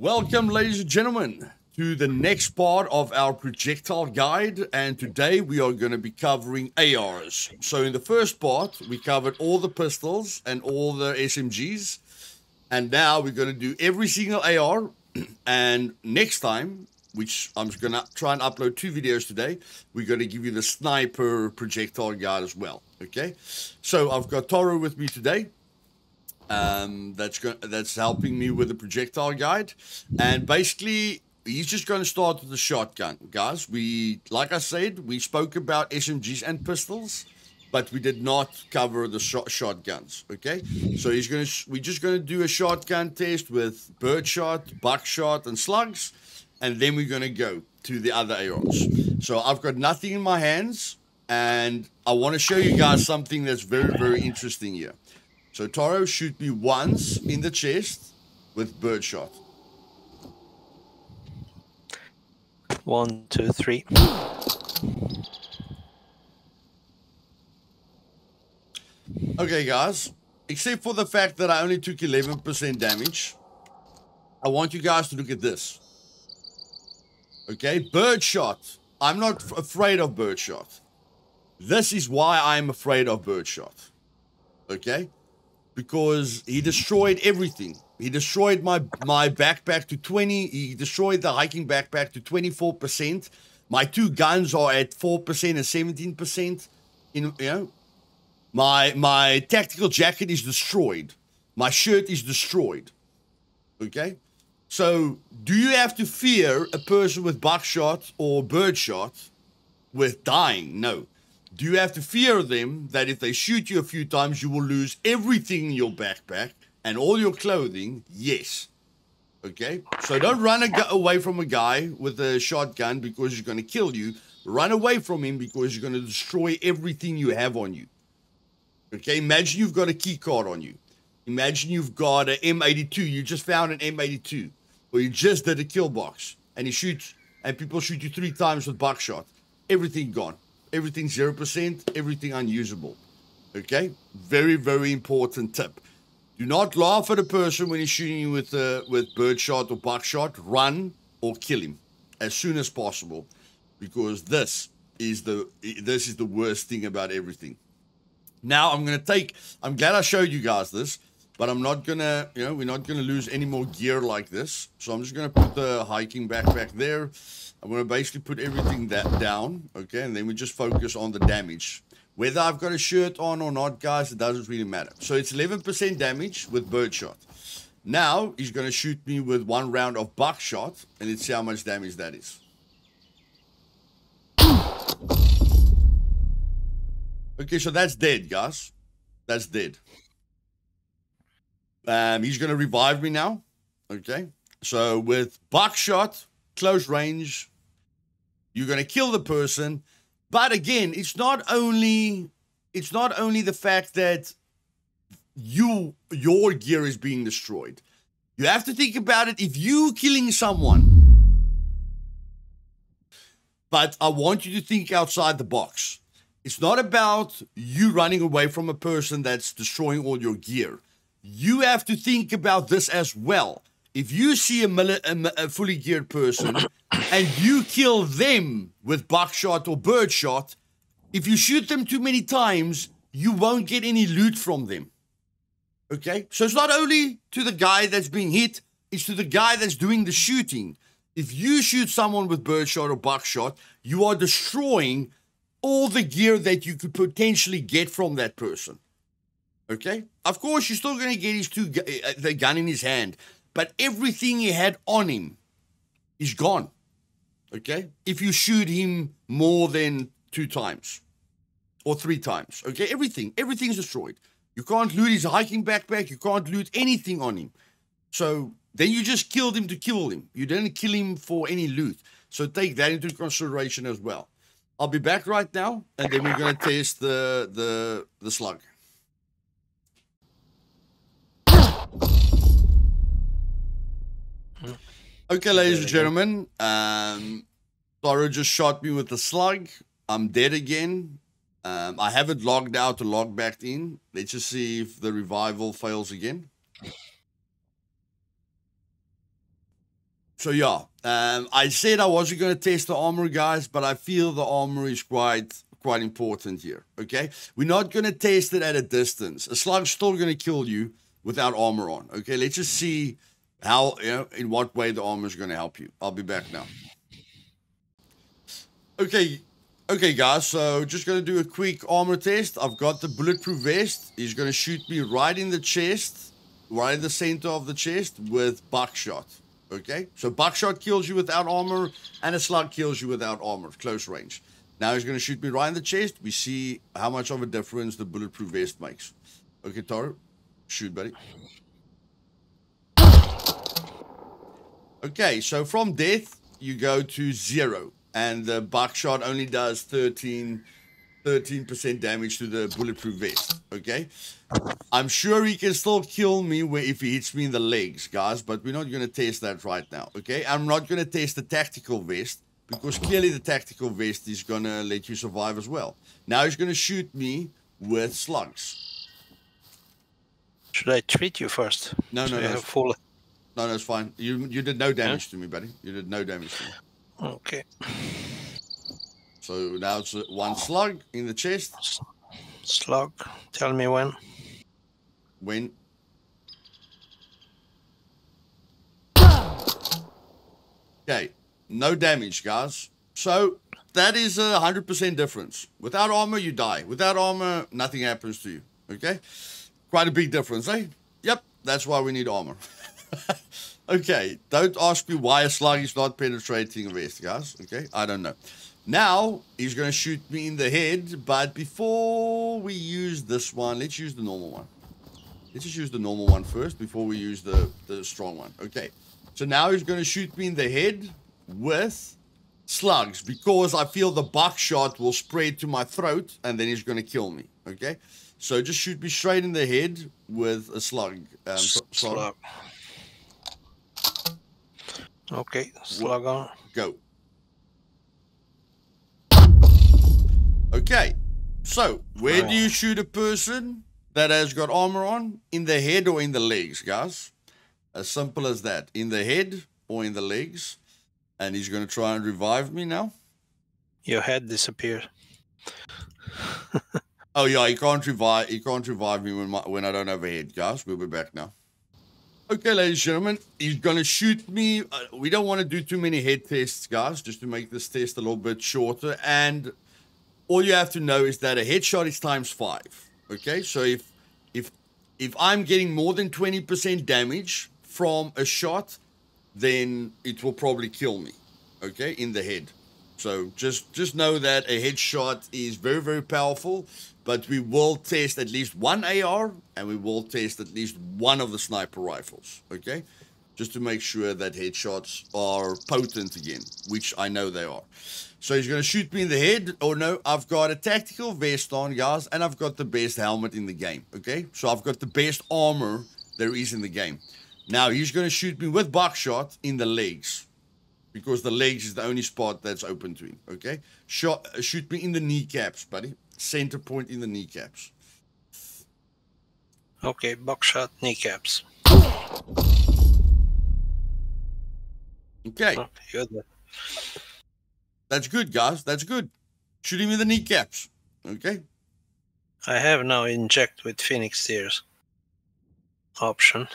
Welcome, ladies and gentlemen, to the next part of our projectile guide, and today we are going to be covering ARs. So in the first part, we covered all the pistols and all the SMGs, and now we're going to do every single AR, and next time, which I'm going to try and upload 2 videos today, we're going to give you the sniper projectile guide as well, okay? So I've got Taro with me today. That's helping me with the projectile guide, and basically he's just going to start with the shotgun, guys. Like I said, we spoke about SMGs and pistols, but we did not cover the shotguns. Okay, so we're just going to do a shotgun test with birdshot, buckshot, and slugs, and then we're going to go to the other ARs. So I've got nothing in my hands, and I want to show you guys something that's very, very interesting here. So Taro shoot me once in the chest with birdshot. 1, 2, 3. Okay, guys. Except for the fact that I only took 11% damage, I want you guys to look at this. Okay, birdshot. I'm not afraid of birdshot. This is why I'm afraid of birdshot. Okay? Because he destroyed everything. He destroyed my backpack to 20. He destroyed the hiking backpack to 24%. My 2 guns are at 4% and 17%. My tactical jacket is destroyed. My shirt is destroyed. Okay? So, do you have to fear a person with buckshot or birdshot with dying? No. Do you have to fear them that if they shoot you a few times, you will lose everything in your backpack and all your clothing? Yes. Okay? So don't run away from a guy with a shotgun because he's going to kill you. Run away from him because he's going to destroy everything you have on you. Okay? Imagine you've got a key card on you. Imagine you've got an M82. You just found an M82. Or you just did a kill box. And he shoots, and people shoot you 3 times with buckshot. Everything gone. Everything 0%, everything unusable. Okay? Very, very important tip. Do not laugh at a person when he's shooting you with birdshot or buckshot. Run or kill him as soon as possible, because this is the worst thing about everything. Now I'm glad I showed you guys this, but I'm not gonna, we're not gonna lose any more gear like this. So I'm just gonna put the hiking backpack there. I'm going to basically put everything down, okay? And then we just focus on the damage. Whether I've got a shirt on or not, guys, it doesn't really matter. So it's 11% damage with birdshot. Now he's going to shoot me with 1 round of buckshot, and let's see how much damage that is. Okay, so that's dead, guys. That's dead. He's going to revive me now, okay? So with buckshot, close range, you're going to kill the person. But again, it's not only the fact that your gear is being destroyed. You have to think about it. If you're killing someone, but I want you to think outside the box. It's not about you running away from a person that's destroying all your gear. You have to think about this as well. If you see a fully geared person and you kill them with buckshot or birdshot, if you shoot them too many times, you won't get any loot from them. Okay? So it's not only to the guy that's being hit, it's to the guy that's doing the shooting. If you shoot someone with birdshot or buckshot, you are destroying all the gear that you could potentially get from that person. Okay? Of course, you're still going to get his the gun in his hand. But everything he had on him is gone, okay? If you shoot him more than 2 times or 3 times, okay? Everything's destroyed. You can't loot his hiking backpack. You can't loot anything on him. So then you just killed him to kill him. You didn't kill him for any loot. So take that into consideration as well. I'll be back right now, and then we're going to test the slug. Okay, ladies and gentlemen, Taro just shot me with the slug. I'm dead again. I haven't logged out or logged back in. Let's just see if the revival fails again. So yeah, I said I wasn't going to test the armor, guys, but I feel the armor is quite important here, okay? We're not going to test it at a distance. A slug's still going to kill you without armor on, okay? Let's just see how, you know, in what way the armor is going to help you. I'll be back now. Okay, guys, so just going to do a quick armor test. I've got the bulletproof vest. He's going to shoot me right in the chest, right in the center of the chest with buckshot. Okay, so buckshot kills you without armor, and a slug kills you without armor, close range. Now he's going to shoot me right in the chest. We see how much of a difference the bulletproof vest makes. Okay, Taro, shoot, buddy. Okay, so from death, you go to 0, and the buckshot only does 13% damage to the bulletproof vest, okay? I'm sure he can still kill me if he hits me in the legs, guys, but we're not going to test that right now, okay? I'm not going to test the tactical vest, because clearly the tactical vest is going to let you survive as well. Now he's going to shoot me with slugs. Should I treat you first? No, it's fine. You did no damage to me, buddy. You did no damage to me. Okay. So now it's one slug in the chest. Slug. Tell me when. When? Okay. No damage, guys. So that is a 100% difference. Without armor, you die. Without armor, nothing happens to you. Okay? Quite a big difference, eh? Yep. That's why we need armor. Okay. Don't ask me why a slug is not penetrating a vest, guys. Okay? I don't know. Now, he's going to shoot me in the head, but before we use this one, let's use the normal one. Let's just use the normal one first before we use the strong one. Okay, so now he's going to shoot me in the head with slugs because I feel the buckshot will spread to my throat and then he's going to kill me. Okay, so just shoot me straight in the head with a slug. Slug. Okay, slug on. Go. Okay, so where do you shoot a person that has got armor on? In the head or in the legs, guys? As simple as that. In the head or in the legs. And he's going to try and revive me now. Your head disappeared. Oh, yeah, he can't revive me when I don't have a head, guys. We'll be back now. Okay, ladies and gentlemen, he's going to shoot me. We don't want to do too many head tests, guys, just to make this test a little bit shorter. And all you have to know is that a headshot is ×5, okay? So if I'm getting more than 20% damage from a shot, then it will probably kill me, okay, in the head. So just know that a headshot is very, very powerful, but we will test at least one AR, and we will test at least one of the sniper rifles, okay? Just to make sure that headshots are potent again, which I know they are. So he's going to shoot me in the head. Oh, no, I've got a tactical vest on, guys, and I've got the best helmet in the game, okay? So I've got the best armor there is in the game. Now, he's going to shoot me with buckshot in the legs because the legs is the only spot that's open to him, okay? Shoot me in the kneecaps, buddy. Center point in the kneecaps. Okay, buckshot, kneecaps. Okay. Oh, good. That's good, guys. That's good. Shoot him in the kneecaps. Okay. I have now inject with Phoenix Tears option.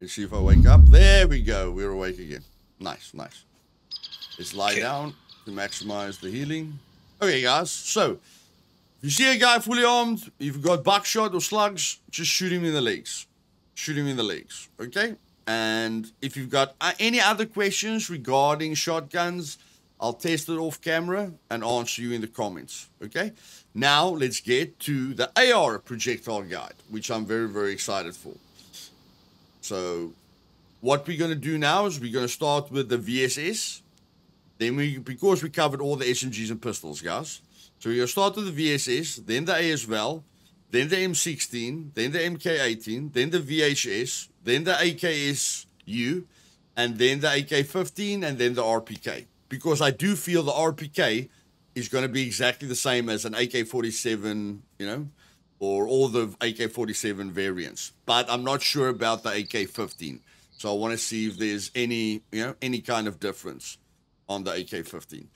Let's see if I wake up. There we go. We're awake again. Nice, nice. Let's lie down to maximize the healing. Okay, guys. So, if you see a guy fully armed, if you've got buckshot or slugs, just shoot him in the legs. Shoot him in the legs. Okay? And if you've got any other questions regarding shotguns, I'll test it off camera and answer you in the comments, okay? Now, let's get to the AR projectile guide, which I'm very, very excited for. So, what we're going to do now is we're going to start with the VSS. Then because we covered all the SMGs and pistols, guys. So, we're going to start with the VSS, then the AS Val, then the M16, then the MK18, then the VHS, then the AKSU, and then the AK15, and then the RPK. Because I do feel the RPK is going to be exactly the same as an AK47, you know, or all the AK47 variants. But I'm not sure about the AK15. So I want to see if there's any, you know, any kind of difference on the AK-15.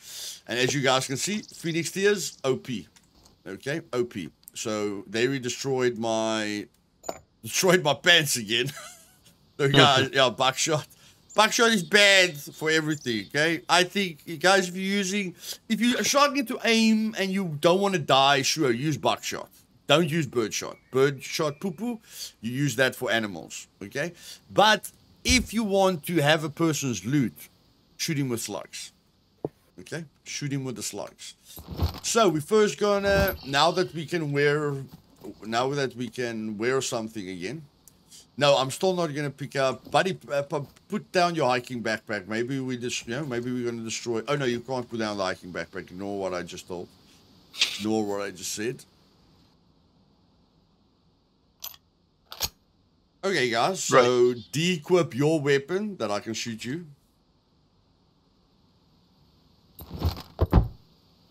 And as you guys can see, Phoenix Tears, OP. Okay, OP. So they destroyed my pants again. So guys, yeah, buckshot. Buckshot is bad for everything, okay? I think, you guys, if you're struggling to aim and you don't want to die, sure, use buckshot. Don't use birdshot. Birdshot poo-poo, you use that for animals, okay? But if you want to have a person's loot, shoot him with slugs, okay? Shoot him with the slugs. So we're first gonna, now that we can wear something again. No, I'm still not gonna pick up. Buddy, put down your hiking backpack. Maybe we just, you know, maybe we're gonna destroy. Oh no, you can't put down the hiking backpack. Ignore what I just told. Ignore what I just said. Okay, guys. So right. De-equip your weapon that I can shoot you.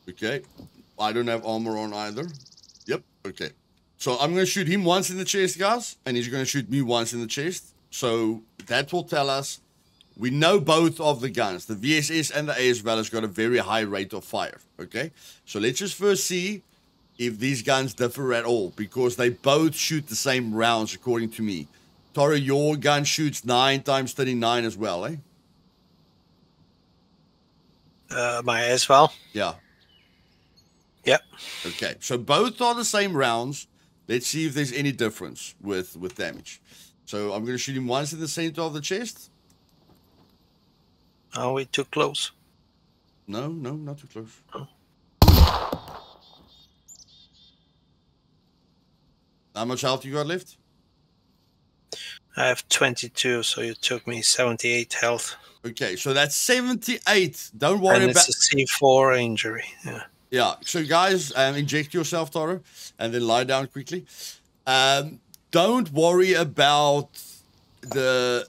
Okay. I don't have armor on either. Yep. Okay. So I'm going to shoot him once in the chest, guys, and he's going to shoot me once in the chest. So that will tell us, we know both of the guns. The VSS and the AS Val has got a very high rate of fire, okay? So let's just first see if these guns differ at all, because they both shoot the same rounds, according to me. Taro, your gun shoots 9 × 39 as well, eh? My AS Val? Yeah. Yep. Okay, so both are the same rounds. Let's see if there's any difference with damage. So I'm going to shoot him once in the center of the chest. Are we too close? No, no, not too close. Oh. How much health you got left? I have 22, so you took me 78 health. Okay, so that's 78. Don't worry about... And it's a C4 injury, yeah. Yeah, so guys, inject yourself, Taro, and then lie down quickly. Don't worry about the...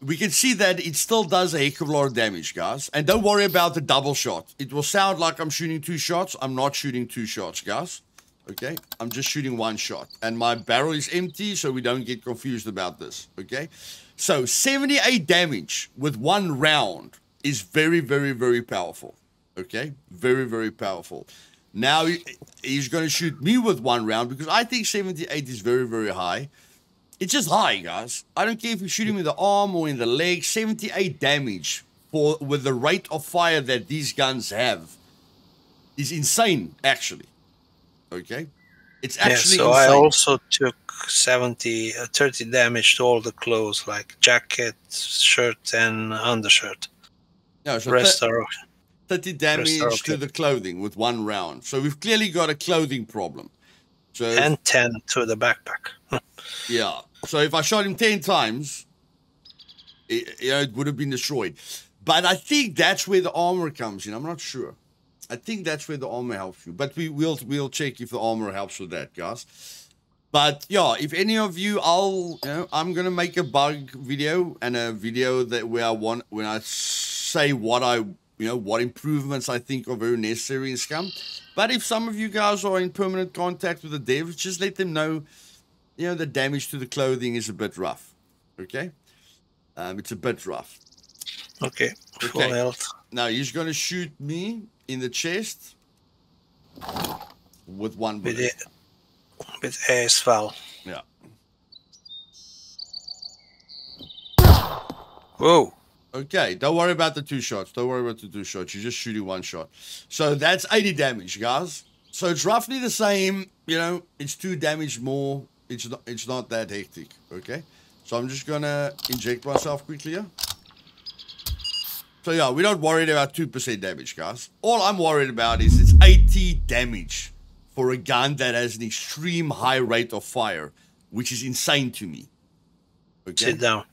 We can see that it still does a heck of a lot of damage, guys. And don't worry about the double shot. It will sound like I'm shooting two shots. I'm not shooting two shots, guys. Okay? I'm just shooting one shot. And my barrel is empty, so we don't get confused about this. Okay? So 78 damage with one round is very, very, very powerful. Okay, very, very powerful. Now he's going to shoot me with one round because I think 78 is very, very high. It's just high, guys. I don't care if you shoot him in the arm or in the leg. 78 damage with the rate of fire that these guns have is insane, actually. Okay, it's actually yeah, so insane. I also took 30 damage to all the clothes, like jacket, shirt, and undershirt. No, so rest are 30 damage to the clothing with one round. So we've clearly got a clothing problem. So and 10 to the backpack. Yeah. So if I shot him 10 times, it would have been destroyed. But I think that's where the armor comes in. I'm not sure. I think that's where the armor helps you. But we'll check if the armor helps with that, guys. But yeah, if any of you, I'm gonna make a bug video and a video that when I say what improvements I think are very necessary in Scum. But if some of you guys are in permanent contact with the devs, just let them know, you know, the damage to the clothing is a bit rough. Okay? It's a bit rough. Okay. Full health. Now, he's going to shoot me in the chest with one bullet. With AS Val. Yeah. Whoa. Okay, don't worry about the two shots. Don't worry about the two shots. You're just shooting one shot. So that's 80 damage, guys. So it's roughly the same. You know, it's 2 damage more. It's not that hectic, okay? So I'm just going to inject myself quickly here. So yeah, we're not worried about 2% damage, guys. All I'm worried about is it's 80 damage for a gun that has an extreme high rate of fire, which is insane to me. Okay? Sit down.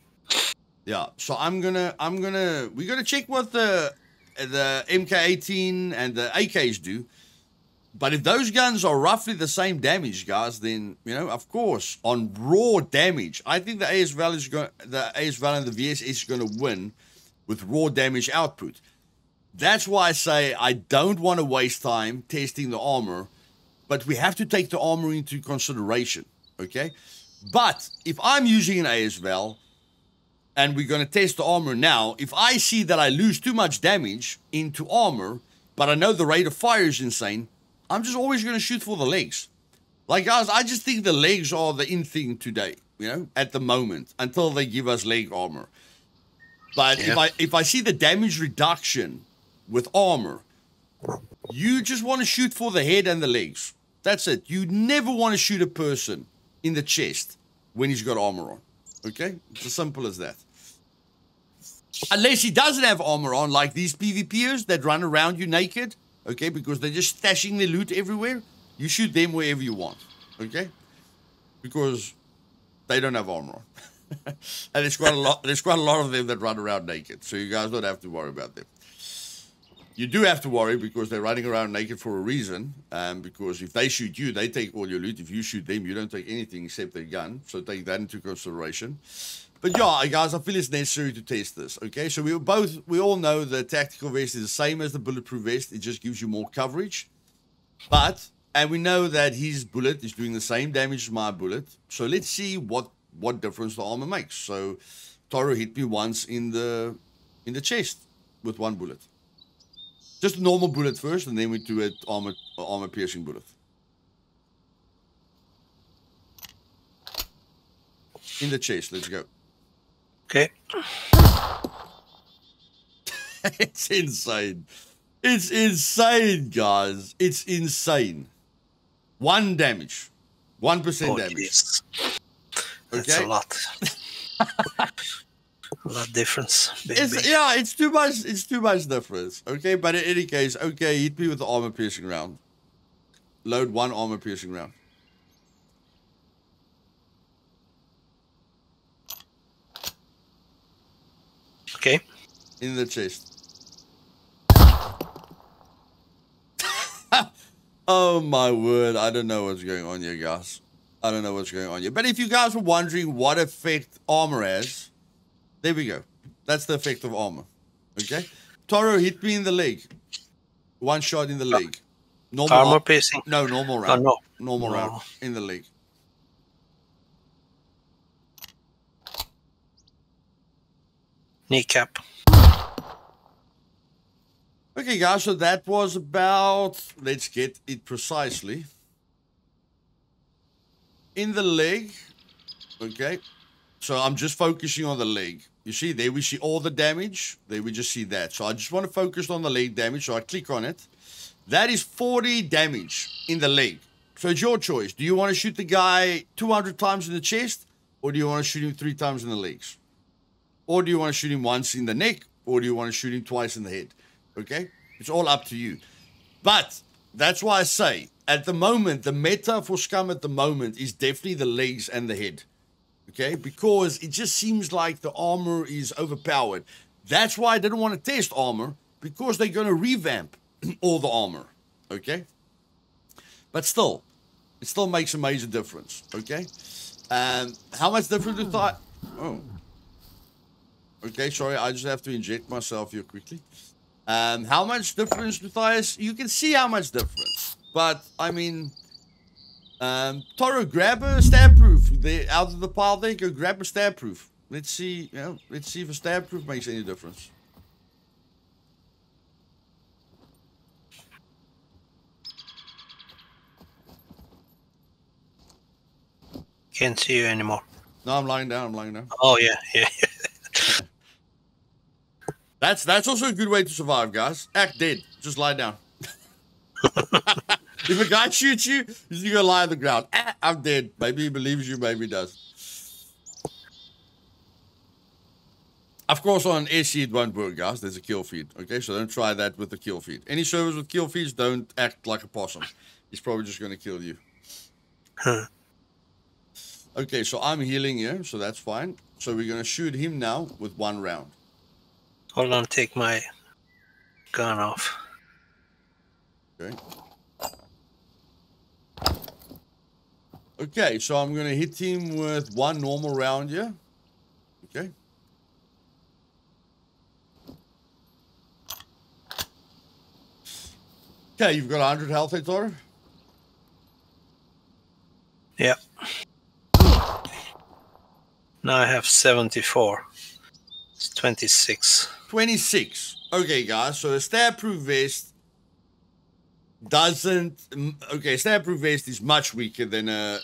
Yeah, so we're gonna check what the MK18 and the AKs do. But if those guns are roughly the same damage, guys, then, you know, of course, on raw damage, I think the AS Val and the VSS is gonna win with raw damage output. That's why I say I don't want to waste time testing the armor, but we have to take the armor into consideration, okay? But if I'm using an AS Val, and we're going to test the armor now. If I see that I lose too much damage into armor, but I know the rate of fire is insane, I'm just always going to shoot for the legs. Like, guys, I just think the legs are the in thing today, you know, at the moment, until they give us leg armor. But yeah, if I see the damage reduction with armor, you just want to shoot for the head and the legs. That's it. You never want to shoot a person in the chest when he's got armor on. Okay? It's as simple as that. Unless he doesn't have armor on, like these PvPers that run around you naked, okay, because they're just stashing their loot everywhere, you shoot them wherever you want, okay? Because they don't have armor on. And there's quite a lot of them that run around naked, so you guys don't have to worry about them. You do have to worry because they're running around naked for a reason, because if they shoot you, they take all your loot. If you shoot them, you don't take anything except their gun, so take that into consideration. But yeah, guys, I feel it's necessary to test this, okay? So we all know the tactical vest is the same as the bulletproof vest. It just gives you more coverage, and we know that his bullet is doing the same damage as my bullet, so let's see what difference the armor makes. So Taro hit me once in the chest with one bullet. Just a normal bullet first, and then we do an armor piercing bullet. In the chest, let's go. Okay. It's insane. It's insane, guys. It's insane. 1% damage. Yes. Okay. That's a lot. A lot of difference. It's too much. It's too much difference. Okay, but in any case, okay, hit me with the armor piercing round. Load one armor piercing round. Okay. In the chest. Oh my word! I don't know what's going on here, guys. I don't know what's going on here. But if you guys were wondering what effect armor has, there we go. That's the effect of armor. Okay? Taro hit me in the leg. One shot in the leg. Normal armor piercing? No, normal round. No. Normal round in the leg. Kneecap. Okay, guys, so that was about... Let's get it precisely. In the leg. Okay. So I'm just focusing on the leg. You see, there we see all the damage. There we just see that. So I just want to focus on the leg damage. So I click on it. That is 40 damage in the leg. So it's your choice. Do you want to shoot the guy 200 times in the chest? Or do you want to shoot him 3 times in the legs? Or do you want to shoot him once in the neck? Or do you want to shoot him twice in the head? Okay? It's all up to you. But that's why I say, at the moment, the meta for Scum at the moment is definitely the legs and the head. Okay, because it just seems like the armor is overpowered. That's why I didn't want to test armor, because they're going to revamp all the armor. Okay, but still, it still makes a major difference. Okay, how much difference do I? Oh, okay. Sorry, I just have to inject myself here quickly. How much difference, Luthais? You can see how much difference, but I mean. Taro, grab a stab proof. They're out of the pile there, go grab a stab proof. Let's see, you know, let's see if a stab proof makes any difference. Can't see you anymore. No, I'm lying down, Oh yeah. That's also a good way to survive, guys. Act dead. Just lie down. If a guy shoots you, you're going to lie on the ground. Ah, I'm dead. Maybe he believes you, maybe he doesn't. Of course, on SC it won't work, guys. There's a kill feed, okay? So don't try that with the kill feed. Any servers with kill feeds, don't act like a possum. He's probably just going to kill you. Huh. Okay, so I'm healing here, so that's fine. So we're going to shoot him now with one round. Hold on, take my gun off. Okay. Okay, so I'm going to hit him with one normal round here. Okay. Okay, you've got 100 health, eh, Toro? Yeah. Now I have 74. It's 26. 26. Okay, guys. So the stab-proof vest doesn't... Okay, stab-proof vest is much weaker than a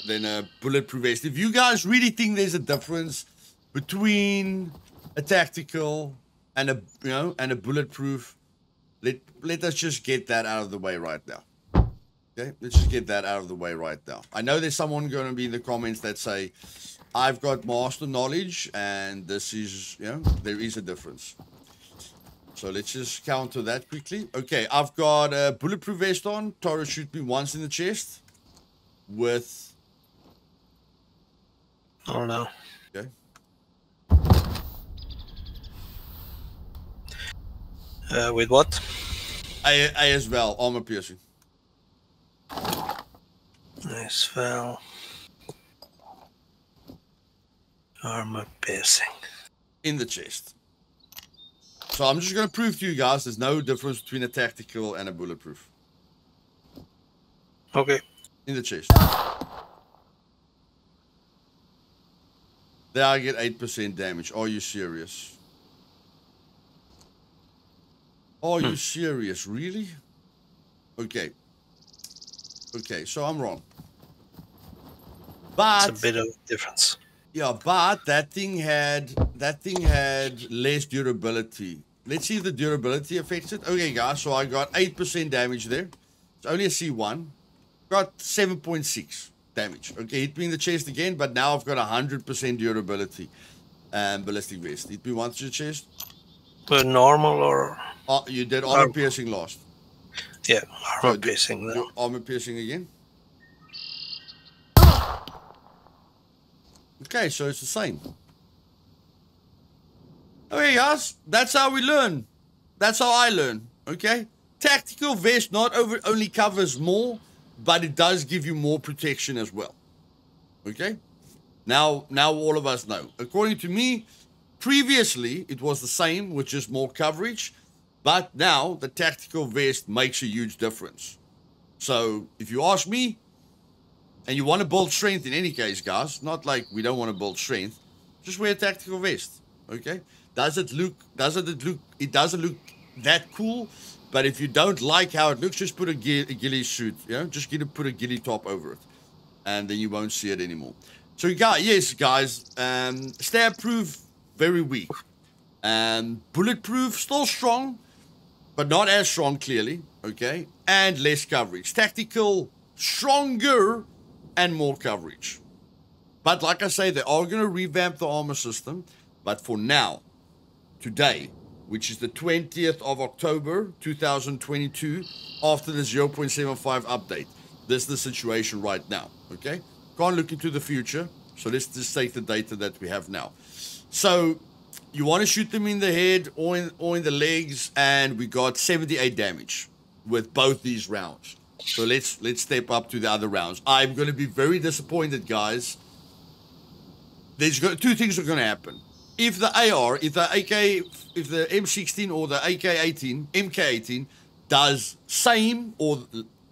bullet-proof vest. If you guys really think there's a difference between a tactical and a bulletproof, let us just get that out of the way right now. Okay, let's just get that out of the way right now. I know there's someone going to be in the comments that say, I've got master knowledge, and this is, there is a difference. So let's just counter that quickly. Okay, I've got a bulletproof vest on. Taro shoot me once in the chest with... Oh, no. Okay. With what? AS Val, armor piercing. Nice Val. Armor piercing. In the chest. So I'm just going to prove to you guys there's no difference between a tactical and a bulletproof. Okay. In the chest. There I get 8% damage. Are you serious? Are you serious? Really? Okay. Okay, so I'm wrong. But it's a bit of a difference. Yeah, but that thing had less durability. Let's see if the durability affects it. Okay, guys, so I got 8% damage there. It's only a C1. Got 7.6 damage. Okay, hit me in the chest again, but now I've got 100% durability. Ballistic vest. Hit me once in the chest. But normal or... Oh, you did armor piercing last. Yeah, armor piercing. Armor piercing again. Okay, so it's the same. Okay, guys, that's how we learn. That's how I learn, okay? Tactical vest not only covers more, but it does give you more protection as well, okay? Now all of us know. According to me, previously it was the same, which is more coverage, but now the tactical vest makes a huge difference. So if you ask me, and you want to build strength in any case, guys. Not like we don't want to build strength. Just wear a tactical vest, okay? It doesn't look that cool, but if you don't like how it looks, just put a ghillie suit, Just put a ghillie top over it, and then you won't see it anymore. So, guys, yes, guys, stab-proof, very weak. Bulletproof, still strong, but not as strong, clearly, okay? And less coverage. Tactical, stronger, and more coverage. But like I say, they are going to revamp the armor system. But for now, today, which is the 20th of October, 2022, after the 0.75 update, this is the situation right now, okay? Can't look into the future, so let's just take the data that we have now. So, you want to shoot them in the head or in the legs, and we got 78 damage with both these rounds. So let's step up to the other rounds. I'm going to be very disappointed, guys. Two things are going to happen. If the AR, if the M16 or the MK18 does same or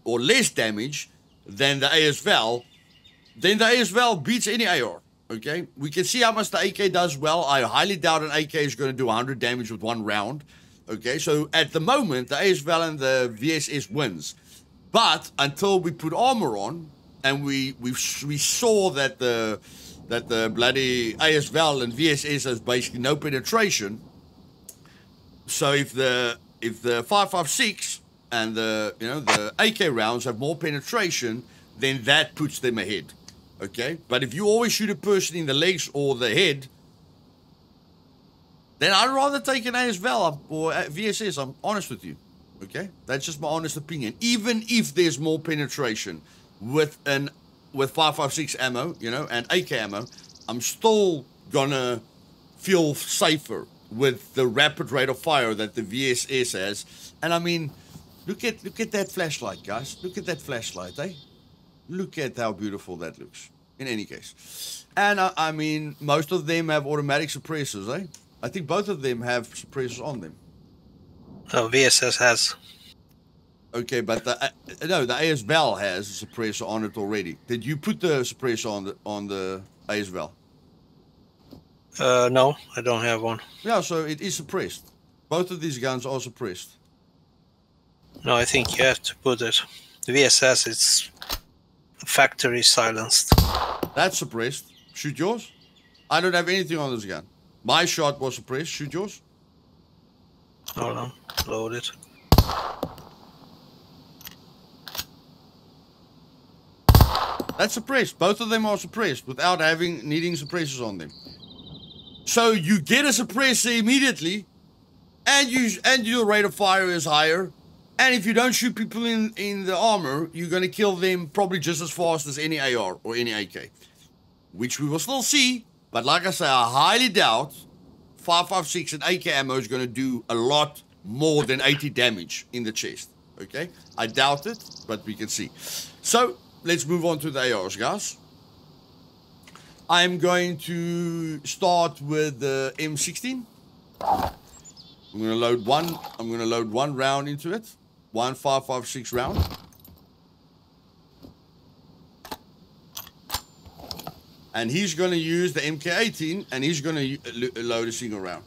less damage than the AS Val, then the AS Val beats any AR. Okay, we can see how much the AK does. Well, I highly doubt an AK is going to do 100 damage with one round. Okay, so at the moment the AS Val and the VSS wins. But until we put armor on, and we saw that the bloody AS Val and VSS has basically no penetration. So if the 5.56 and the AK rounds have more penetration, then that puts them ahead. Okay, but if you always shoot a person in the legs or the head, then I'd rather take an AS Val or VSS. I'm honest with you. Okay, that's just my honest opinion. Even if there's more penetration with 5.56 ammo, and AK ammo, I'm still gonna feel safer with the rapid rate of fire that the VSS has. And I mean, look at that flashlight, guys. Look at that flashlight, eh? Look at how beautiful that looks. In any case, and I mean, most of them have automatic suppressors, eh? I think both of them have suppressors on them. Oh, VSS has. Okay, but the AS Val has a suppressor on it already. Did you put the suppressor on the AS Val? No, I don't have one. Yeah, so it is suppressed. Both of these guns are suppressed. No, I think you have to put it. The VSS, it's factory silenced. That's suppressed. Shoot yours. I don't have anything on this gun. My shot was suppressed. Shoot yours. Hold on. Load it. That's suppressed. Both of them are suppressed without having needing suppressors on them. So you get a suppressor immediately, and your rate of fire is higher. And if you don't shoot people in the armor, you're going to kill them probably just as fast as any AR or any AK, which we will still see. But like I say, I highly doubt 5.56 and AK ammo is going to do a lot more than 80 damage in the chest. Okay? I doubt it, but we can see. So let's move on to the ARs, guys. I'm going to start with the M16. I'm going to load one round into it. 1.556 round. And he's going to use the MK18 and he's going to load a single round.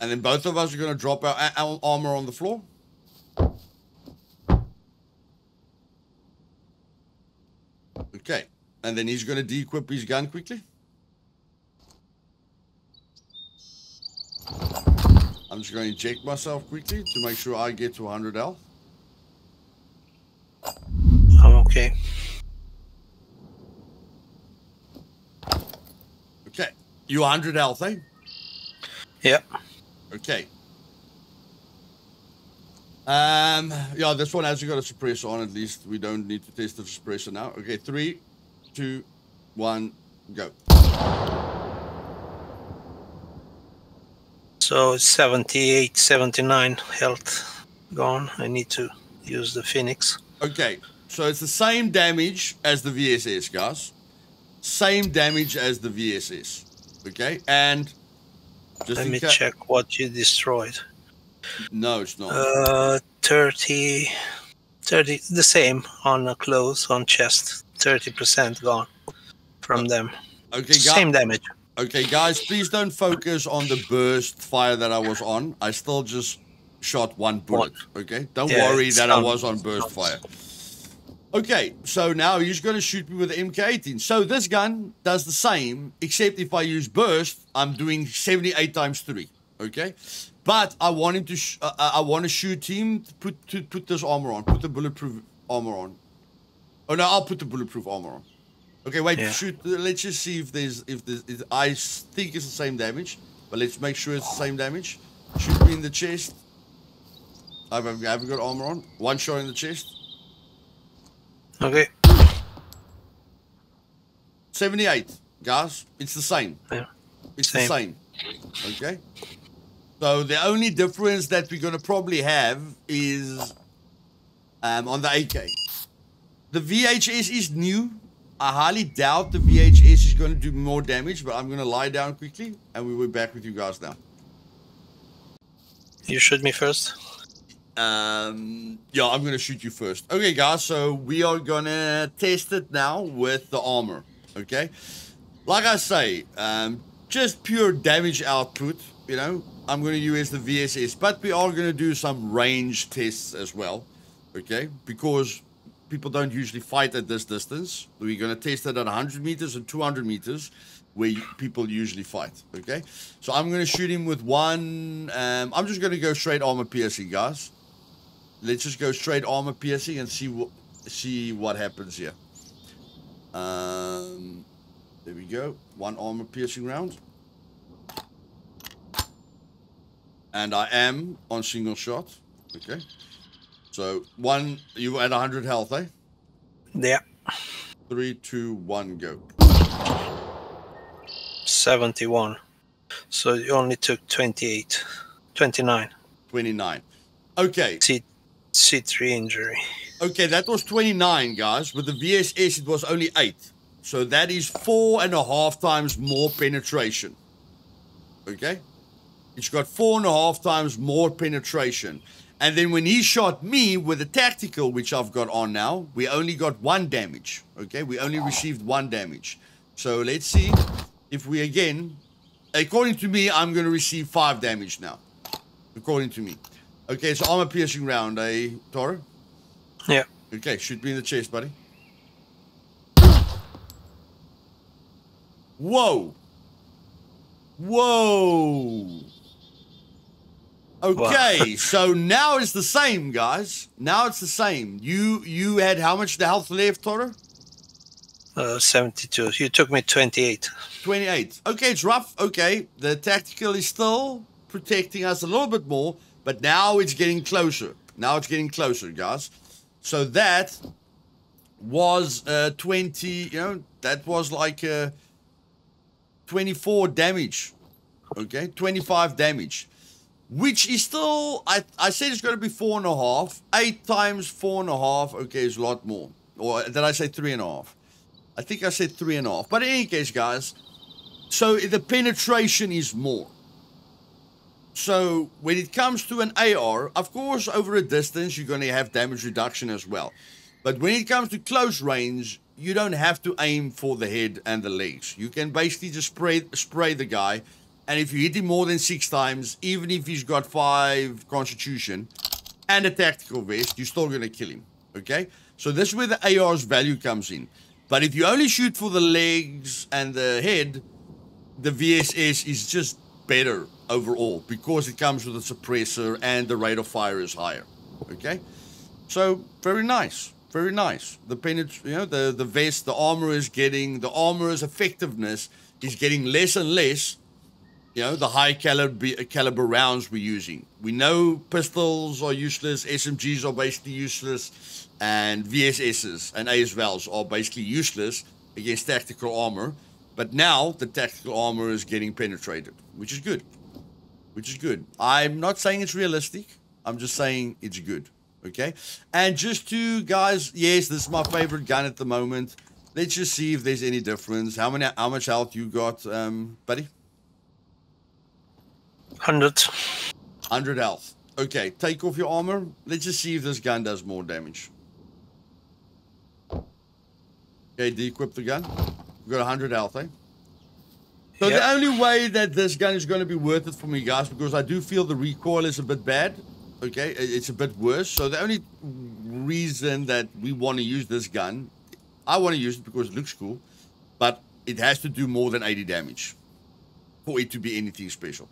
And then both of us are going to drop our armor on the floor. Okay. And then he's going to de-equip his gun quickly. I'm just going to inject myself quickly to make sure I get to 100 health. I'm okay. Okay. You 100 health, eh? Yep. Okay. Yeah, this one hasn't got a suppressor on, at least. We don't need to test the suppressor now. Okay, 3, 2, 1, go. So it's 78, 79 health gone. I need to use the Phoenix. Okay, so it's the same damage as the VSS, guys. Same damage as the VSS. Okay, and just let me check what you destroyed. No, it's not. 30, the same on clothes, on chest. 30% gone from them. Okay, guys. Same damage. Okay, guys, please don't focus on the burst fire that I was on. I still just shot one bullet. Okay, don't worry that I was on burst fire. Okay, so now he's going to shoot me with the MK18. So this gun does the same, except if I use burst, I'm doing 78 times 3. Okay, but I want him to. I want to shoot him. Put this armor on. Put the bulletproof armor on. Oh no, I'll put the bulletproof armor on. Okay, wait, shoot. Let's just see if there's, I think it's the same damage, but let's make sure it's the same damage. Shoot me in the chest. I haven't got armor on. One shot in the chest. Okay. 78, guys. It's the same. Yeah. It's the same. Okay. So the only difference that we're going to probably have is on the AK. The VHS is new. I highly doubt the VHS is going to do more damage, but I'm going to lie down quickly, and we'll be back with you guys now. You shoot me first? Yeah, I'm going to shoot you first. Okay, guys, so we are going to test it now with the armor, okay? Like I say, just pure damage output, you know, I'm going to use the VSS, but we are going to do some range tests as well, okay? Because people don't usually fight at this distance. We're going to test it at 100 meters and 200 meters where people usually fight, okay? So I'm going to shoot him with one. I'm just going to go straight armor piercing, guys. Let's just go straight armor piercing and see what happens here. There we go. One armor piercing round. And I am on single shot, okay? So, one, you were at 100 health, eh? Yeah. 3, 2, 1, go. 71. So, you only took 28. 29. 29. Okay. C3 injury. Okay, that was 29, guys. With the VSS, it was only 8. So, that is 4.5 times more penetration. Okay? It's got 4.5 times more penetration. And then when he shot me with a tactical, which I've got on now, we only got one damage. Okay, we only received one damage. So let's see if we again, according to me, I'm going to receive 5 damage now. According to me. Okay, so armor piercing round, Toro? Yeah. Okay, shoot me in the chest, buddy. Whoa. Whoa. Okay, so now it's the same, guys. Now it's the same. You had how much the health left, Toro? 72. You took me 28. 28. Okay, it's rough. Okay, the tactical is still protecting us a little bit more, but now it's getting closer. Now it's getting closer, guys. So that was 20, you know, that was like 24 damage. Okay, 25 damage. Which is still, I said it's going to be 4.5. 8 times 4.5, okay, is a lot more. Or did I say 3.5? I think I said 3.5. But in any case, guys, so the penetration is more. So when it comes to an AR, of course, over a distance, you're going to have damage reduction as well. But when it comes to close range, you don't have to aim for the head and the legs. You can basically just spray the guy. And if you hit him more than 6 times, even if he's got 5 constitution and a tactical vest, you're still going to kill him, okay? So this is where the AR's value comes in. But if you only shoot for the legs and the head, the VSS is just better overall because it comes with a suppressor and the rate of fire is higher, okay? So very nice, very nice. The you know, the vest, the armor is getting, the armor's effectiveness is getting less and less. You know, the high caliber rounds we're using. We know pistols are useless, SMGs are basically useless, and VSSs and AS Vals are basically useless against tactical armor. But now the tactical armor is getting penetrated, which is good. Which is good. I'm not saying it's realistic. I'm just saying it's good. Okay? And just to, guys, yes, this is my favorite gun at the moment. Let's just see if there's any difference. How much health you got, buddy? 100 health. Okay, take off your armor. Let's just see if this gun does more damage. Okay, de-equip the gun. We've got 100 health, eh? So yep. The only way that this gun is going to be worth it for me, guys, because I do feel the recoil is a bit bad. Okay, it's a bit worse. So the only reason that we want to use this gun, I want to use it because it looks cool, but it has to do more than 80 damage for it to be anything special.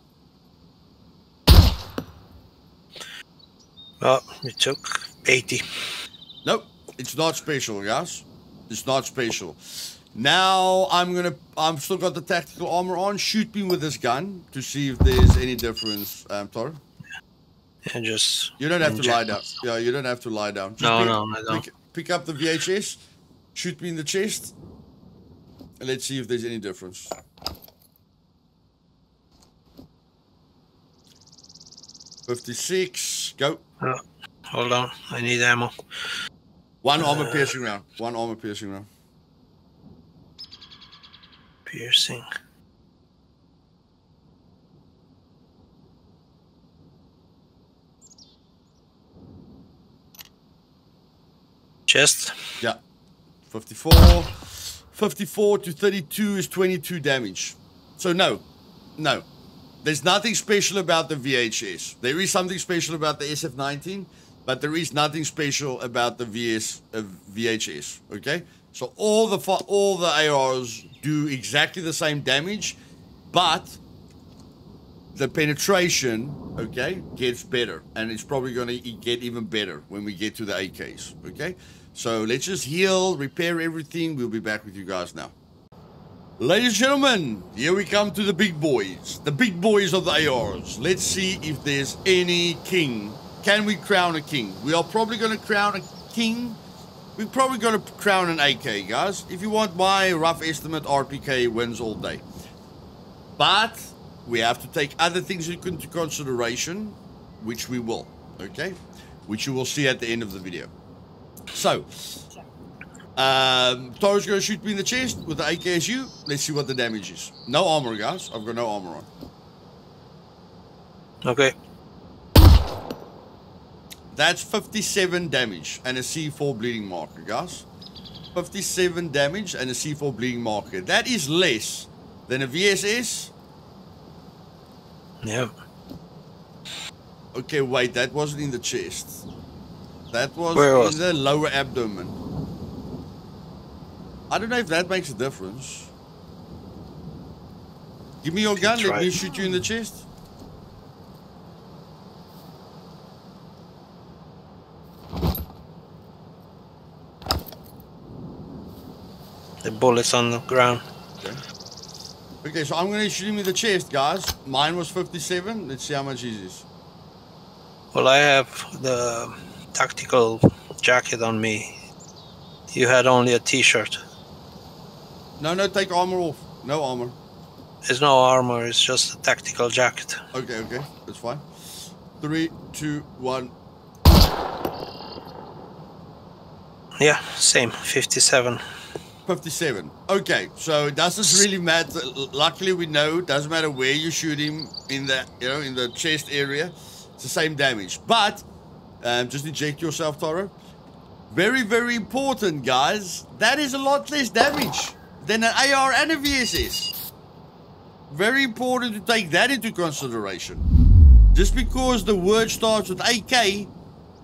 Oh, it took 80. Nope, it's not special, guys. It's not special. Now I'm still got the tactical armor on. Shoot me with this gun to see if there's any difference, Taro. And just you don't have to lie down. Yeah, you don't have to lie down. Just pick up the VHS. Shoot me in the chest. And let's see if there's any difference. $56, go. Hold on, I need ammo. One armor piercing round. One armor piercing round. Piercing. Chest. Yeah. 54. 54 to 32 is 22 damage. So no, no. There's nothing special about the VHS. There is something special about the SF19, but there is nothing special about the VHS, okay? So all the ARs do exactly the same damage, but the penetration, okay, gets better. And it's probably going to get even better when we get to the AKs, okay? So let's just heal, repair everything. We'll be back with you guys now. Ladies and gentlemen, here we come to the big boys. The big boys of the ARs. Let's see if there's any king. Can we crown a king? We are probably going to crown a king. We're probably going to crown an AK, guys. If you want my rough estimate, RPK wins all day. But we have to take other things into consideration, which we will, okay? Which you will see at the end of the video. So... Taro's gonna shoot me in the chest with the AKSU. Let's see what the damage is. No armor, guys. I've got no armor on. Okay. That's 57 damage and a C4 bleeding marker, guys. 57 damage and a C4 bleeding marker. That is less than a VSS. Yep. Okay, wait, that wasn't in the chest. That was in the lower abdomen. I don't know if that makes a difference. Give me your gun, let me shoot you in the chest. The bullet's on the ground. Okay. Okay, so I'm going to shoot him in the chest, guys. Mine was 57. Let's see how much is this. Well, I have the tactical jacket on me. You had only a t-shirt. No, no, take armor off. No armor. There's no armor, it's just a tactical jacket. Okay, okay, that's fine. 3, 2, 1. Yeah, same, 57. 57. Okay, so it doesn't really matter. Luckily, we know it doesn't matter where you shoot him in the, you know, in the chest area. It's the same damage. But just eject yourself, Taro. Very, very important, guys. That is a lot less damage than an AR and a VSS. Very important to take that into consideration. Just because the word starts with AK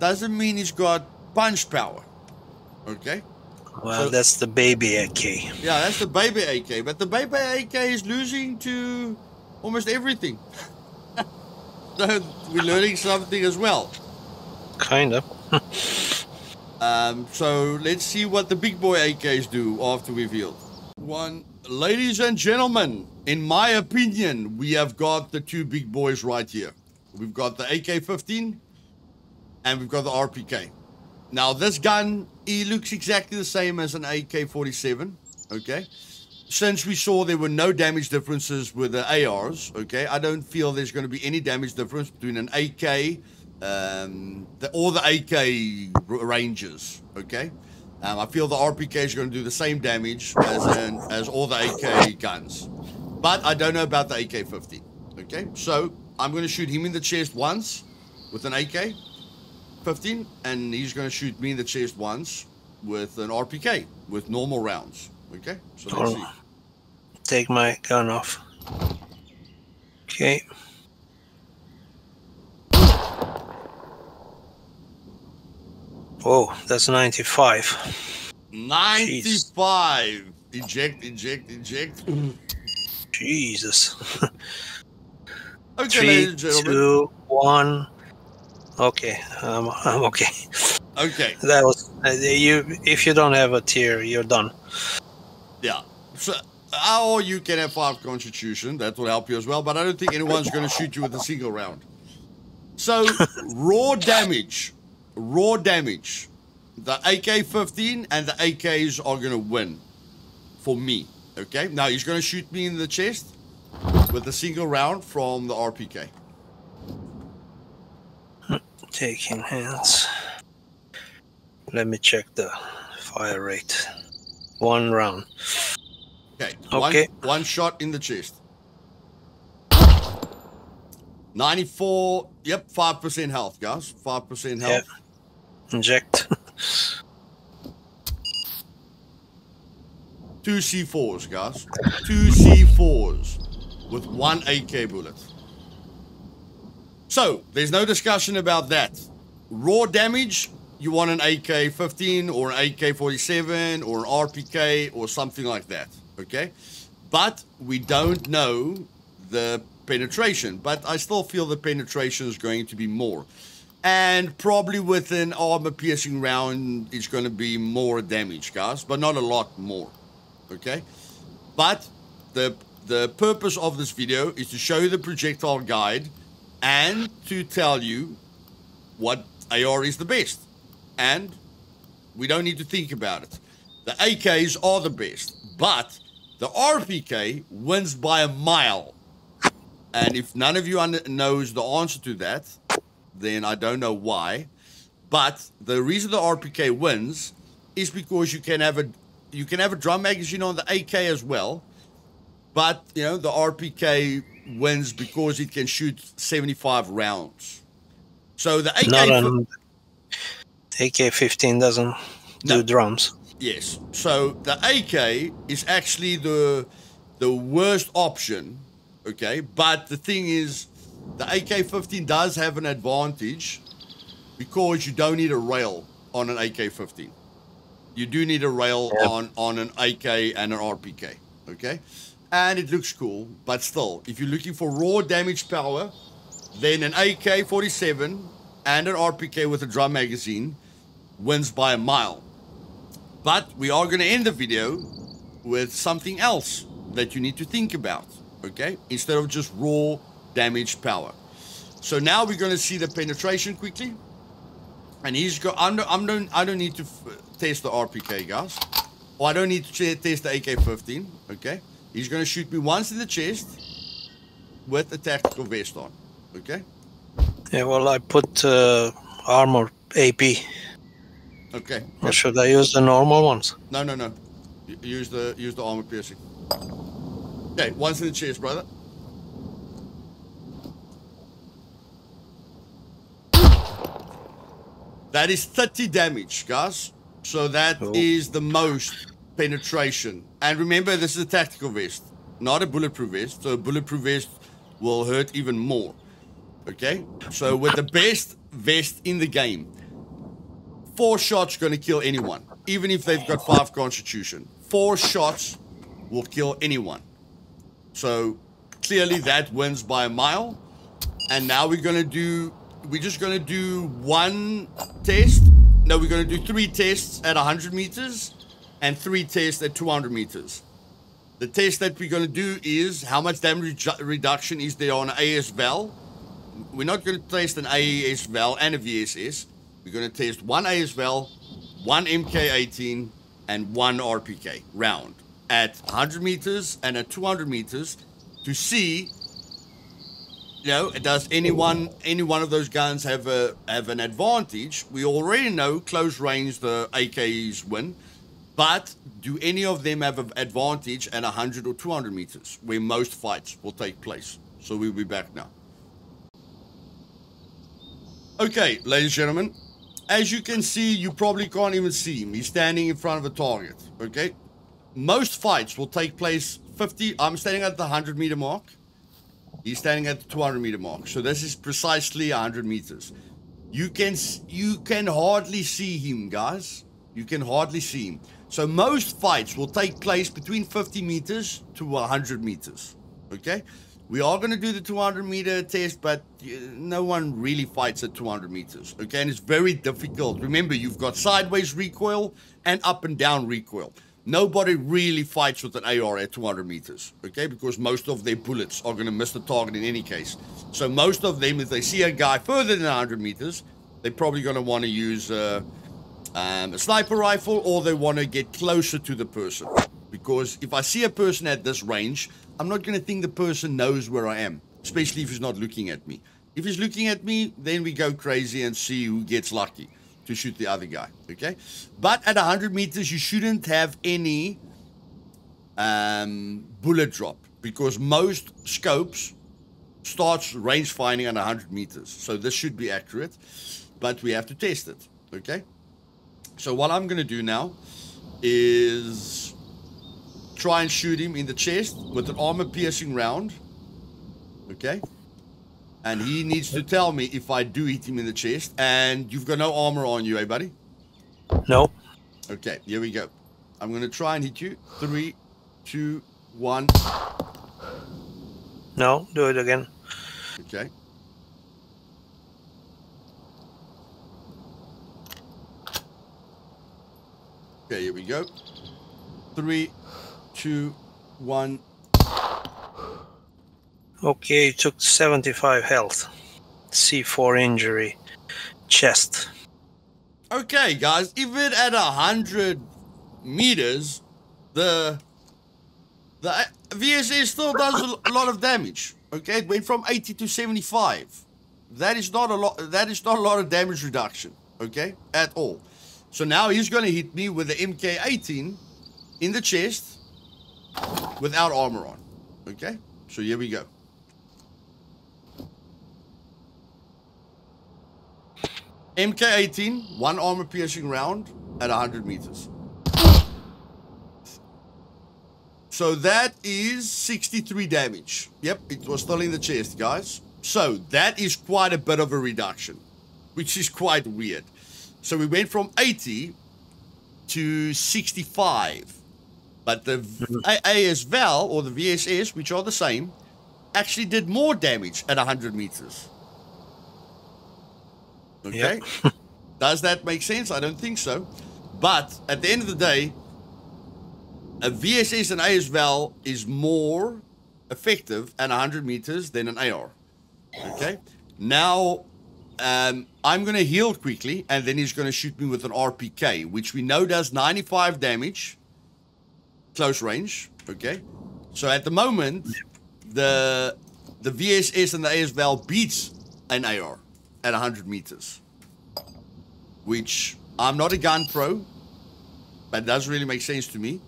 doesn't mean it's got punch power. Okay? Well, so, that's the baby AK. Yeah, that's the baby AK. But the baby AK is losing to almost everything. So we're learning something as well. Kind of. So let's see what the big boy AKs do after we've healed. One, ladies and gentlemen, in my opinion, we have got the two big boys right here. We've got the AK-15 and we've got the RPK. Now this gun, he looks exactly the same as an AK-47, okay? Since we saw there were no damage differences with the ARs, okay? I don't feel there's going to be any damage difference between an AK or the AK ranges, okay? I feel the RPK is going to do the same damage as all the AK guns. But I don't know about the AK-15, okay? So I'm going to shoot him in the chest once with an AK. 15, and he's going to shoot me in the chest once with an RPK with normal rounds. Okay, so let's see. Take my gun off. Okay. Oh, that's 95. 95. Jeez. Eject, eject, eject. Jesus. Okay, 3, 2, 1. Okay, I'm okay. Okay. That was you. If you don't have a tier, you're done. Yeah. So, or you can have 5 constitution. That will help you as well. But I don't think anyone's going to shoot you with a single round. So raw damage, raw damage. The AK-15 and the AKs are going to win for me. Okay. Now he's going to shoot me in the chest with a single round from the RPK. Taking hands. Let me check the fire rate. 1 round. Okay. Okay. One shot in the chest. 94. Yep. 5% health, guys. 5% health. Yep. Inject. 2 C4s, guys. 2 C4s with 1 AK bullet. So, there's no discussion about that. Raw damage, you want an AK-15 or an AK-47 or an RPK or something like that, okay? But we don't know the penetration, but I still feel the penetration is going to be more. And probably with an armor-piercing round, it's going to be more damage, guys, but not a lot more, okay? But the purpose of this video is to show you the projectile guide and to tell you what AR is the best. And we don't need to think about it. The AKs are the best, but the RPK wins by a mile. And if none of you knows the answer to that, then I don't know why. But the reason the RPK wins is because you can have a drum magazine on the AK as well, but you know the RPK wins because it can shoot 75 rounds. So the AK, AK15 doesn't do drums. Yes. So the AK is actually the worst option, okay? But the thing is, the AK15 does have an advantage because you don't need a rail on an AK15. You do need a rail on an AK and an RPK, okay? And it looks cool, but still, if you're looking for raw damage power, then an AK-47 and an RPK with a drum magazine wins by a mile. But we are going to end the video with something else that you need to think about, okay? Instead of just raw damage power. So now we're going to see the penetration quickly. And he's got, I don't need to test the RPK, guys. Or I don't need to test the AK-15, okay? He's going to shoot me once in the chest with a tactical vest on. Okay. Yeah, well, I put armor AP. Okay. Or should I use the normal ones? No, no, no. Use the armor piercing. Okay, once in the chest, brother. That is 30 damage, guys. So that is the most penetration. And remember, this is a tactical vest, not a bulletproof vest. So a bulletproof vest will hurt even more. Okay, so with the best vest in the game, 4 shots gonna kill anyone, even if they've got 5 constitution. 4 shots will kill anyone. So clearly that wins by a mile. And now we're gonna do, we're just gonna do one test. No, we're gonna do 3 tests at 100 meters and 3 tests at 200 meters. The test that we're gonna do is how much damage reduction is there on AS Val. We're not going to test an AES Val and a VSS. We're going to test 1 AS Val, 1 MK18, and 1 RPK round at 100 meters and at 200 meters to see, you know, does any one of those guns have an advantage? We already know close range the AKs win, but do any of them have an advantage at 100 or 200 meters, where most fights will take place? So we'll be back now. Okay, ladies and gentlemen, as you can see, you probably can't even see him. He's standing in front of a target, okay? Most fights will take place 50, I'm standing at the 100 meter mark. He's standing at the 200 meter mark. So this is precisely 100 meters. You can hardly see him, guys. You can hardly see him. So most fights will take place between 50 meters to 100 meters, okay? We are going to do the 200 meter test, but no one really fights at 200 meters. Okay, and it's very difficult. Remember, you've got sideways recoil and up and down recoil. Nobody really fights with an AR at 200 meters, okay? Because most of their bullets are going to miss the target in any case. So most of them, if they see a guy further than 100 meters, they're probably going to want to use a sniper rifle, or they want to get closer to the person. Because if I see a person at this range, I'm not going to think the person knows where I am, especially if he's not looking at me. If he's looking at me, then we go crazy and see who gets lucky to shoot the other guy, okay? But at 100 meters, you shouldn't have any bullet drop, because most scopes starts range finding at 100 meters. So this should be accurate, but we have to test it, okay? So what I'm going to do now is try and shoot him in the chest with an armor-piercing round, okay? And he needs to tell me if I do hit him in the chest. And you've got no armor on you, eh, buddy? No. Okay, here we go. I'm going to try and hit you. 3, 2, 1. No, do it again. Okay. Okay, here we go. 3, 2, 1. Okay, you took 75 health. C4 injury. Chest. Okay, guys, even at 100 meters, the VSS still does a lot of damage. Okay, it went from 80 to 75. That is not a lot. That is not a lot of damage reduction. Okay, at all. So now he's going to hit me with the MK18 in the chest, without armor on. Okay, so here we go. MK18, one armor piercing round at 100 meters. So that is 63 damage. Yep, it was still in the chest, guys. So that is quite a bit of a reduction, which is quite weird. So we went from 80 to 65. But the AS Val, or the VSS, which are the same, actually did more damage at 100 meters. Okay? Yep. Does that make sense? I don't think so. But at the end of the day, a VSS and AS Val is more effective at 100 meters than an AR. Okay? Now, I'm going to heal quickly, and then he's going to shoot me with an RPK, which we know does 95 damage. Close range, okay. So at the moment, the VSS and the AS Val beats an AR at 100 meters, which I'm not a gun pro, but it doesn't really make sense to me.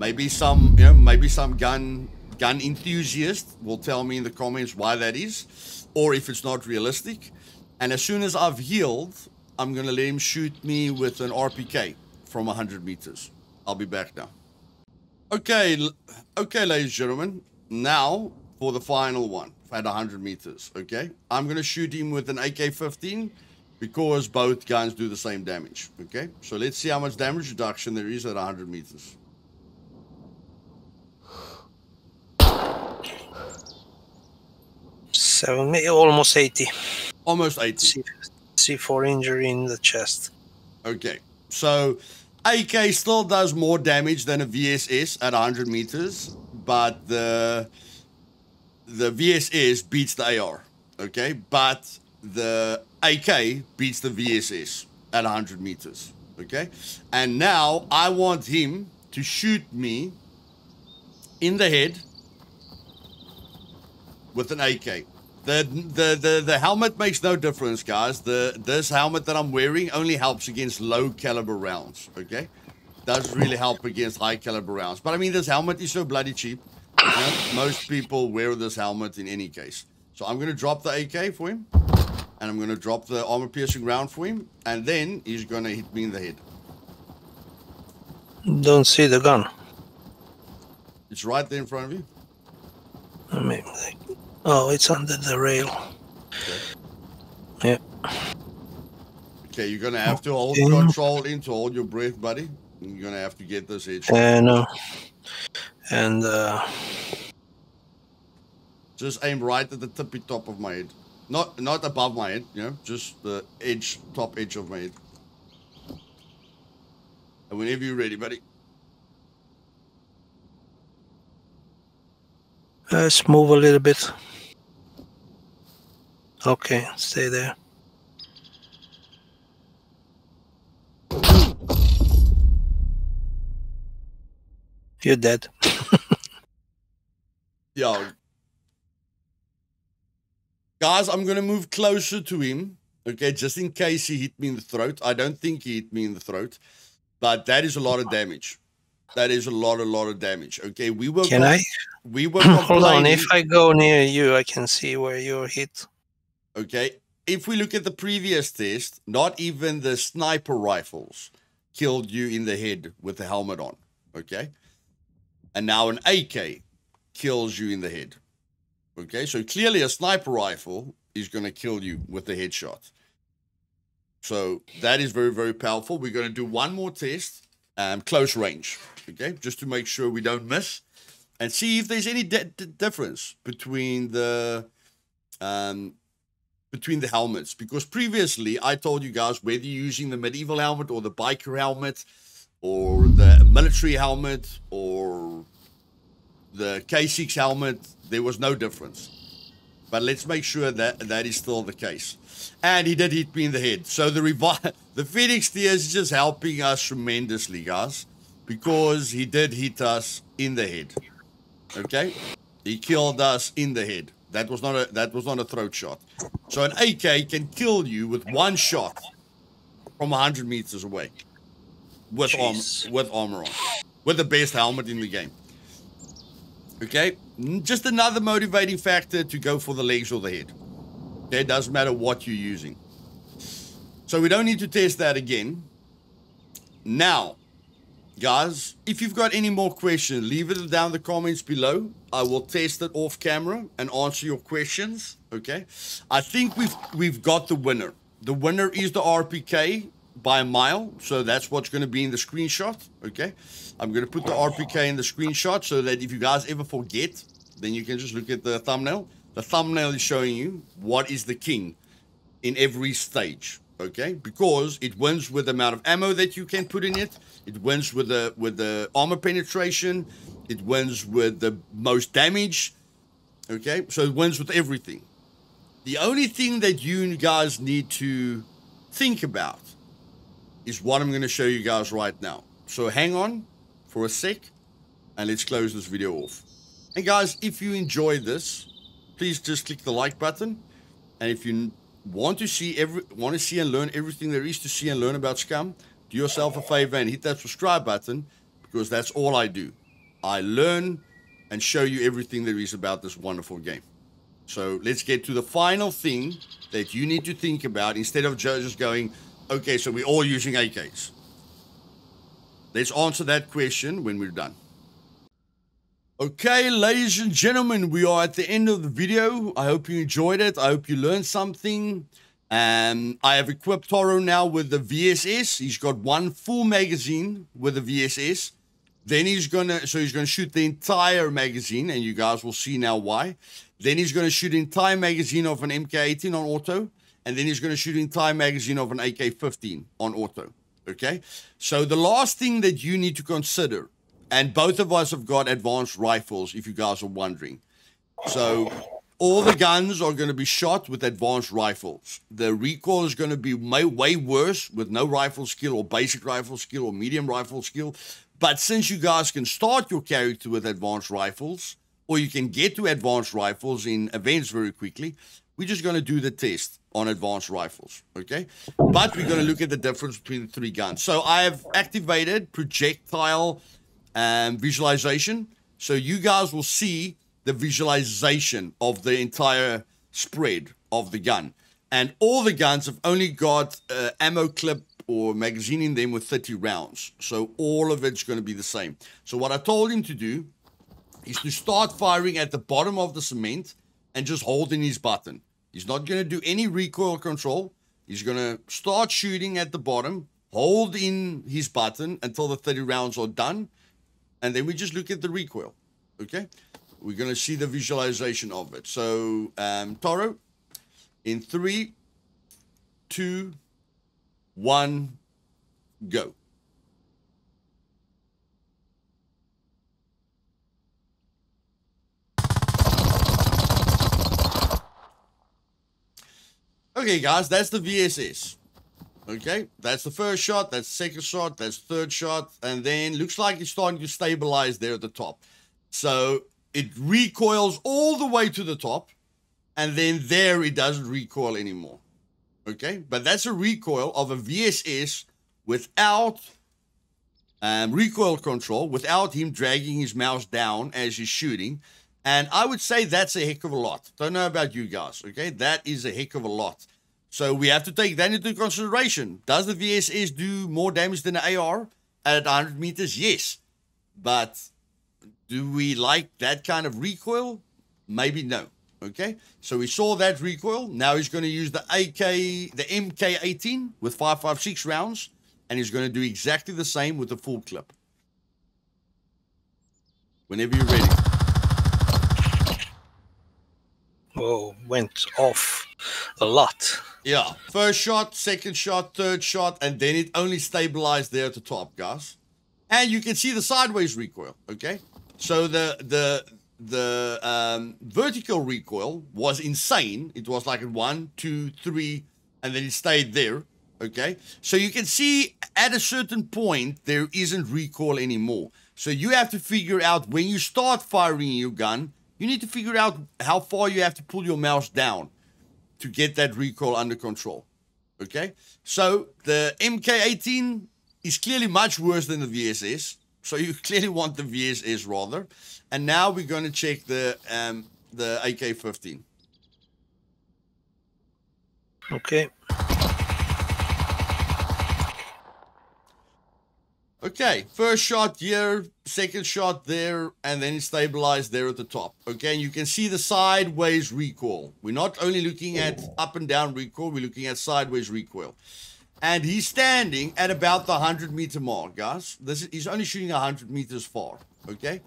Maybe some, you know, maybe some gun enthusiast will tell me in the comments why that is, or if it's not realistic. And as soon as I've healed, I'm gonna let him shoot me with an RPK from 100 meters. I'll be back now. Okay, ladies and gentlemen, now for the final one at 100 meters, okay? I'm going to shoot him with an AK-15 because both guns do the same damage, okay? So let's see how much damage reduction there is at 100 meters. Almost 80. Almost 80. C4 injury in the chest. Okay, so AK still does more damage than a VSS at 100 meters, but the VSS beats the AR, okay? But the AK beats the VSS at 100 meters, okay? And now I want him to shoot me in the head with an AK. The helmet makes no difference, guys. This helmet that I'm wearing only helps against low caliber rounds, okay? Doesn't really help against high caliber rounds. But I mean, this helmet is so bloody cheap. You know, most people wear this helmet in any case. So I'm going to drop the AK for him, and I'm going to drop the armor piercing round for him, and then he's going to hit me in the head. Don't see the gun. It's right there in front of you. I mean, oh, it's under the rail. Okay. Yeah. Okay, you're going to have to hold control in to hold your breath, buddy. You're going to have to get this headshot. No. And, just aim right at the tippy top of my head. Not above my head, you know, just the edge, top edge of my head. And whenever you're ready, buddy. Let's move a little bit. Okay, stay there. You're dead. Yeah. Guys, I'm going to move closer to him, okay, just in case he hit me in the throat. I don't think he hit me in the throat, but that is a lot of damage. That is a lot of damage. Okay, we were... Can I? We were Hold on, if I go near you, I can see where you're hit. Okay, if we look at the previous test, not even the sniper rifles killed you in the head with the helmet on, okay? And now an AK kills you in the head, okay? So clearly a sniper rifle is going to kill you with the headshot. So that is very, very powerful. We're going to do one more test, close range, okay? Just to make sure we don't miss. And see if there's any difference between the helmets. Because previously, I told you guys, whether you're using the medieval helmet or the biker helmet or the military helmet or the K6 helmet, there was no difference. But let's make sure that that is still the case. And he did hit me in the head. So the Phoenix Tears is just helping us tremendously, guys. Because he did hit us in the head. Okay, he killed us in the head. That was not a throat shot. So an AK can kill you with one shot from 100 meters away with armor on, with the best helmet in the game. Okay, just another motivating factor to go for the legs or the head. Okay, it doesn't matter what you're using. So we don't need to test that again. Now, guys, if you've got any more questions, leave it down in the comments below. I will test it off camera and answer your questions, okay? I think we've got the winner. The winner is the RPK by a mile, so that's what's going to be in the screenshot, okay? I'm going to put the RPK in the screenshot so that if you guys ever forget, then you can just look at the thumbnail. The thumbnail is showing you what is the king in every stage, okay? Because it wins with the amount of ammo that you can put in it. It wins with the armor penetration. It wins with the most damage, okay? So it wins with everything. The only thing that you guys need to think about is what I'm going to show you guys right now. So hang on for a sec and let's close this video off. And guys, if you enjoyed this, please just click the like button. And if you want to see and learn everything there is to see and learn about Scum, do yourself a favor and hit that subscribe button, because that's all I do. I learn and show you everything there is about this wonderful game. So let's get to the final thing that you need to think about instead of just going, okay, so we're all using AKs. Let's answer that question when we're done. Okay, ladies and gentlemen, we are at the end of the video. I hope you enjoyed it. I hope you learned something. I have equipped Taro now with the VSS. He's got one full magazine with the VSS. Then he's gonna shoot the entire magazine, and you guys will see now why. Then he's gonna shoot the entire magazine of an MK18 on auto, and then he's gonna shoot the entire magazine of an AK15 on auto. Okay? So the last thing that you need to consider, and both of us have got advanced rifles, if you guys are wondering. So all the guns are gonna be shot with advanced rifles. The recoil is gonna be way worse with no rifle skill or basic rifle skill or medium rifle skill. But since you guys can start your character with advanced rifles, or you can get to advanced rifles in events very quickly, we're just going to do the test on advanced rifles, okay? But we're going to look at the difference between the three guns. So I have activated projectile visualization. So you guys will see the visualization of the entire spread of the gun. And all the guns have only got ammo clip or magazine in them with 30 rounds. So all of it's going to be the same. So what I told him to do is to start firing at the bottom of the cement and just holding his button. He's not going to do any recoil control. He's going to start shooting at the bottom, hold in his button until the 30 rounds are done. And then we just look at the recoil. Okay. We're going to see the visualization of it. So Taro, in 3, 2, 1, go. Okay, guys, that's the VSS. Okay, that's the first shot, that's the second shot, that's the third shot, and then looks like it's starting to stabilize there at the top. So it recoils all the way to the top, and then there it doesn't recoil anymore. Okay, but that's a recoil of a VSS without recoil control, without him dragging his mouse down as he's shooting. And I would say that's a heck of a lot. Don't know about you guys, okay? That is a heck of a lot. So we have to take that into consideration. Does the VSS do more damage than the AR at 100 meters? Yes. But do we like that kind of recoil? Maybe no. Okay, so we saw that recoil. Now he's going to use the MK18 with 5.56 rounds, and he's going to do exactly the same with the full clip. Whenever you're ready. Whoa, went off a lot. Yeah, first shot, second shot, third shot, and then it only stabilized there at the top, guys. And you can see the sideways recoil, okay? So the vertical recoil was insane. It was like 1, 2, 3, and then it stayed there. Okay. So you can see at a certain point, there isn't recoil anymore. So you have to figure out when you start firing your gun, you need to figure out how far you have to pull your mouse down to get that recoil under control. Okay. So the MK18 is clearly much worse than the VSS. So you clearly want the VSS rather. And now we're going to check the AK-15. Okay. Okay, first shot here, second shot there, and then it stabilized there at the top. Okay, and you can see the sideways recoil. We're not only looking at up and down recoil, we're looking at sideways recoil. And he's standing at about the 100-meter mark, guys. He's only shooting 100 meters far, okay?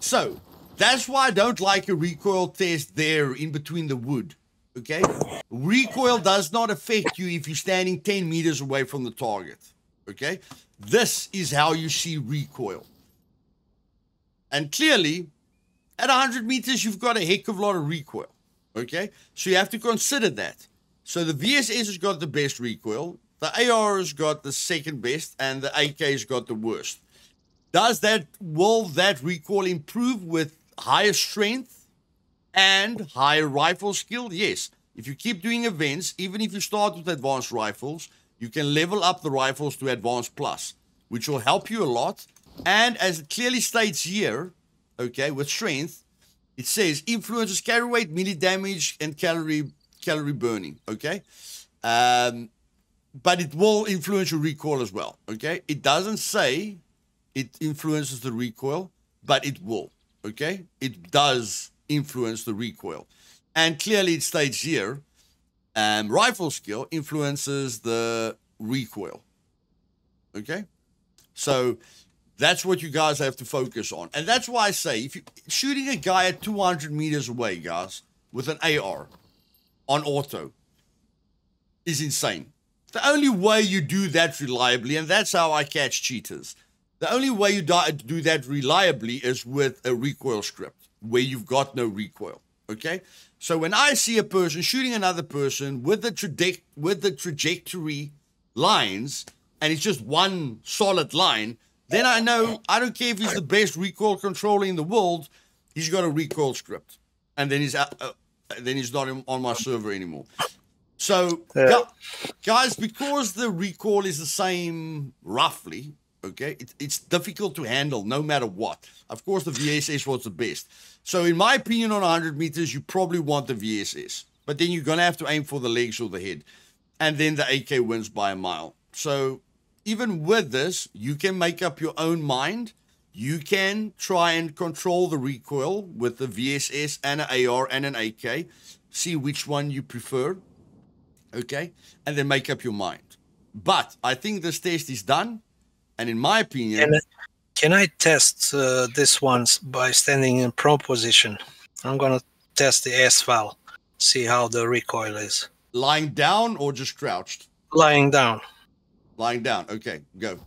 So, that's why I don't like a recoil test there in between the wood, okay? Recoil does not affect you if you're standing 10 meters away from the target, okay? This is how you see recoil. And clearly, at 100 meters, you've got a heck of a lot of recoil, okay? So you have to consider that. So the VSS has got the best recoil, the AR has got the second best, and the AK has got the worst. Will that recoil improve with higher strength and higher rifle skill? Yes. If you keep doing events, even if you start with advanced rifles, you can level up the rifles to advanced plus, which will help you a lot. And as it clearly states here, okay, with strength, it says influences carry weight, melee damage, and calorie burning, okay? But it will influence your recoil as well, okay? It doesn't say it influences the recoil, but it will, okay? It does influence the recoil. And clearly it states here, rifle skill influences the recoil, okay? So that's what you guys have to focus on. And that's why I say, if you're shooting a guy at 200 meters away, guys, with an AR on auto is insane. The only way you do that reliably, and that's how I catch cheaters, the only way you do that reliably is with a recoil script where you've got no recoil, okay? So when I see a person shooting another person with the trajectory lines, and it's just one solid line, then I know, I don't care if he's the best recoil controller in the world, he's got a recoil script, and then he's not on my server anymore. So, guys, because the recoil is the same roughly, okay, it's difficult to handle no matter what. Of course, the VSS was the best. So, in my opinion, on 100 meters, you probably want the VSS. But then you're going to have to aim for the legs or the head. And then the AK wins by a mile. So, even with this, you can make up your own mind. You can try and control the recoil with the VSS and an AR and an AK. See which one you prefer. Okay, and then make up your mind. But I think this test is done, and in my opinion... Can I test this one by standing in prone position? I'm going to test the AS Val, see how the recoil is. Lying down or just crouched? Lying down. Lying down, okay, go.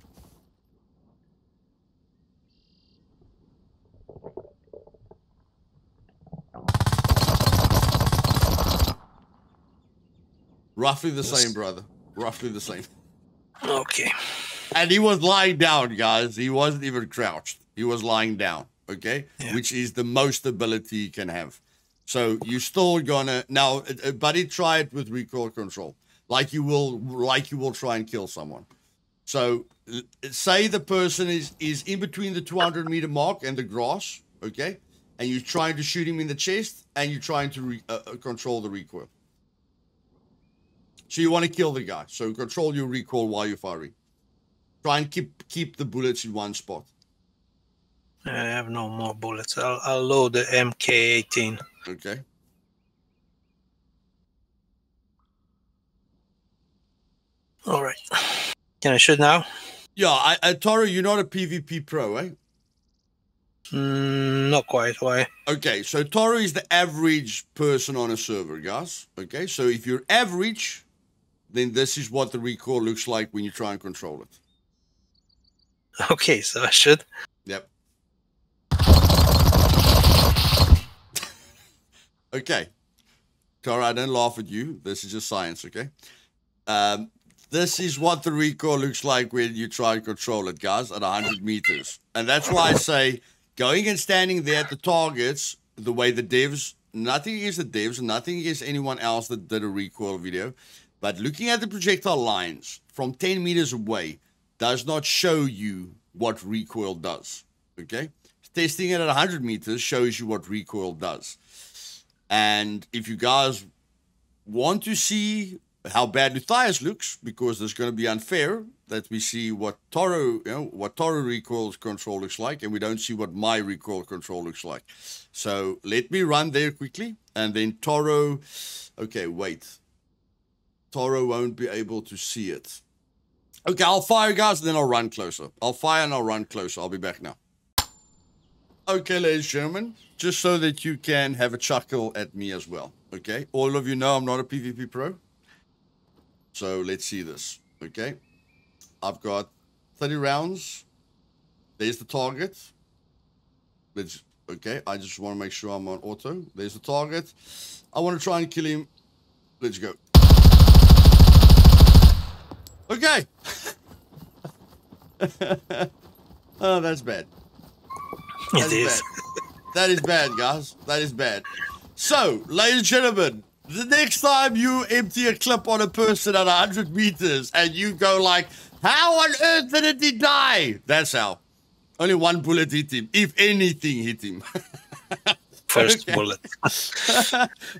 Roughly the same, brother. Roughly the same. Okay. And he was lying down, guys. He wasn't even crouched. He was lying down, okay? Yeah. Which is the most ability you can have. So you're still gonna... Now, buddy, try it with recoil control. Like you will try and kill someone. So say the person is in between the 200-meter mark and the grass, okay? And you're trying to shoot him in the chest, and you're trying to control the recoil. So you want to kill the guy. So control your recoil while you're firing. Try and keep the bullets in one spot. I have no more bullets. I'll load the MK18. Okay. All right. Can I shoot now? Yeah. Taro, you're not a PvP pro, eh? Not quite. Why? Okay. So Taro is the average person on a server, guys. Okay. So if you're average... then this is what the recoil looks like when you try and control it. Okay, so I should. Yep. Okay. Tara, I don't laugh at you. This is just science, okay? This is what the recoil looks like when you try and control it, guys, at 100 meters. And that's why I say going and standing there at the targets, the way the devs, nothing against the devs, nothing against anyone else that did a recoil video, but looking at the projectile lines from 10 meters away does not show you what recoil does, okay? Testing it at 100 meters shows you what recoil does. And if you guys want to see how bad Luthais looks, because it's going to be unfair that we see what Taro, what Taro recoil control looks like, and we don't see what my recoil control looks like. So let me run there quickly, and then Taro. Okay, wait. Taro won't be able to see it. Okay, I'll fire, guys, and then I'll run closer. I'll fire and I'll run closer. I'll be back now. Okay, ladies and gentlemen, just so that you can have a chuckle at me as well. Okay, all of you know I'm not a PvP pro. So let's see this. Okay, I've got 30 rounds. There's the target. Let's. Okay, I just want to make sure I'm on auto. There's the target. I want to try and kill him. Let's go. Okay. Oh, that's bad. It is. That is bad, guys. That is bad. So, ladies and gentlemen, the next time you empty a clip on a person at 100 meters and you go like, how on earth did he die? That's how. Only one bullet hit him. If anything hit him. First bullet.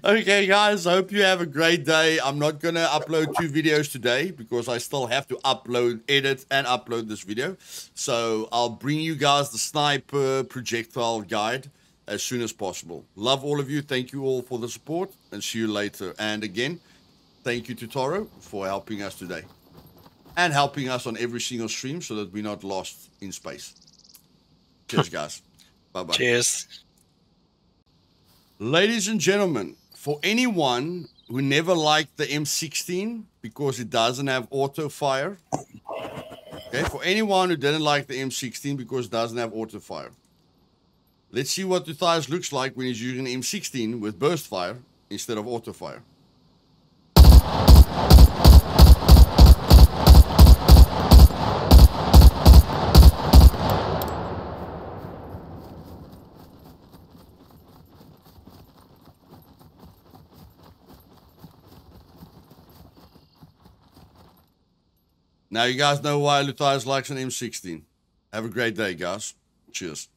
Okay, guys, I hope you have a great day. I'm not going to upload 2 videos today because I still have to upload, edit, and upload this video. So I'll bring you guys the sniper projectile guide as soon as possible. Love all of you. Thank you all for the support, and see you later. And again, thank you to Taro for helping us today and helping us on every single stream so that we're not lost in space. Cheers, guys. Bye-bye. Cheers. Ladies and gentlemen, for anyone who never liked the M16 because it doesn't have auto fire, okay, for anyone who didn't like the M16 because it doesn't have auto fire, let's see what Luthais looks like when he's using an M16 with burst fire instead of auto fire. Now you guys know why Luthais likes an M16. Have a great day, guys. Cheers.